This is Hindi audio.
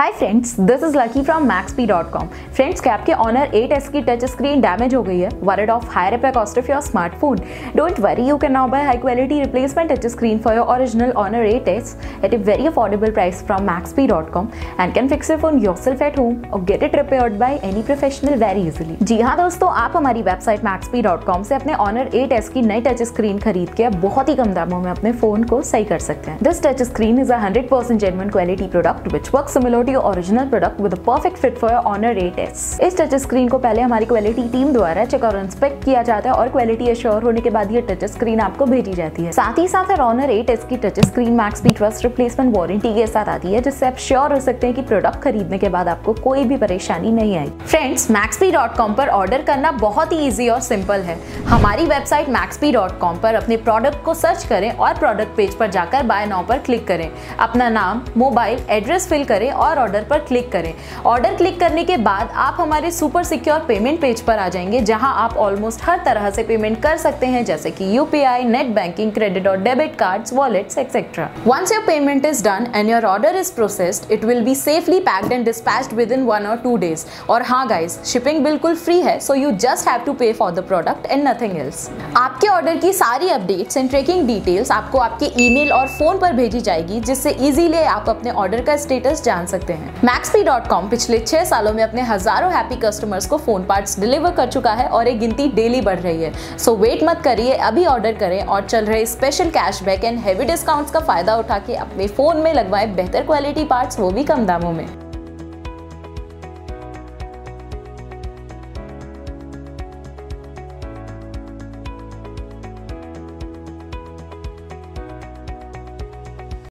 Hi friends, this is lucky from Maxbhi.com। Friends, क्या आपके Honor 8S की टच स्क्रीन डैमेज हो गई है? Warrant of higher repair cost of your smartphone. Don't worry, you can now buy high quality replacement touch screen for your original Honor 8S at a very affordable price from Maxbhi.com and can fix your phone yourself at home और get it repaired by any professional very easily. जी हाँ दोस्तों, आप हमारी वेबसाइट Maxbhi.com से अपने Honor 8S की नई टच स्क्रीन खरीद के बहुत ही कम दामों में अपने फोन को सही कर सकते हैं। This touch screen is 100% genuine quality product which works similar original product with perfect fit for Honor 8S। इस टच स्क्रीन को पहले हमारी क्वालिटी टीम द्वारा चेक और इंस्पेक्ट किया जाता है और क्वालिटी एश्योर होने के बाद ये टच स्क्रीन आपको भेजी जाती है। साथ ही साथ Honor 8S की touch screen Maxbhi trust replacement warranty के साथ आती है, जिससे आप श्योर हो सकते हैं कि प्रोडक्ट खरीदने के बाद आपको कोई भी परेशानी नहीं आएगी। फ्रेंड्स, Maxbhi.com पर ऑर्डर करना बहुत ही ईजी और सिंपल है। हमारी वेबसाइट Maxbhi.com पर अपने प्रोडक्ट को सर्च करें और प्रोडक्ट पेज पर जाकर बाय नाउ पर क्लिक करें, अपना नाम, मोबाइल, एड्रेस फिल करें और ऑर्डर पर क्लिक करें। ऑर्डर क्लिक करने के बाद आप हमारे सुपर सिक्योर पेमेंट पेज पर आ जाएंगे, जहां आप ऑलमोस्ट हर तरह से पेमेंट कर सकते हैं, जैसे कि यूपीआई, नेट बैंकिंग, क्रेडिट और debit cards, wallets etcetera. Once your payment is done and your order is processed, it will be safely packed and dispatched within 1 or 2 days। और हाँ गाइज, शिपिंग बिल्कुल फ्री है, so you just have to pay for the product and nothing else. आपके ऑर्डर की सारी अपडेट्स एंड ट्रेकिंग डिटेल्स आपको आपके ईमेल और फोन पर भेजी जाएगी, जिससे इजीली आप अपने ऑर्डर का स्टेटस जान सकते हैं। Maxbhi.com पिछले 6 सालों में अपने हजारों हैप्पी कस्टमर्स को फोन पार्ट्स डिलीवर कर चुका है और ये गिनती डेली बढ़ रही है। सो वेट मत करिए, अभी ऑर्डर करें और चल रहे special cashback and heavy discounts का फायदा उठा के अपने फोन में लगवाएं बेहतर क्वालिटी पार्ट्स, वो भी कम दामों में।